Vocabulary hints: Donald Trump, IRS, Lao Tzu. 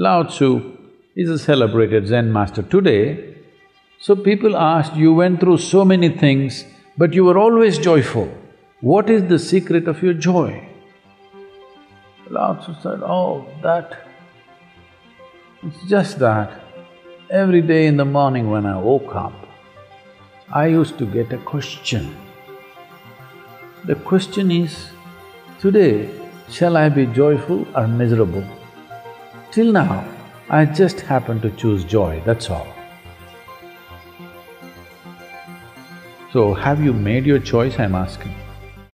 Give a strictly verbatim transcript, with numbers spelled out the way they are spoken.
Lao Tzu is a celebrated Zen master today, so people asked, you went through so many things, but you were always joyful. What is the secret of your joy? Lao Tzu said, oh, that… it's just that every day in the morning when I woke up, I used to get a question. The question is, today, shall I be joyful or miserable? Till now, I just happen to choose joy, that's all. So, have you made your choice, I'm asking?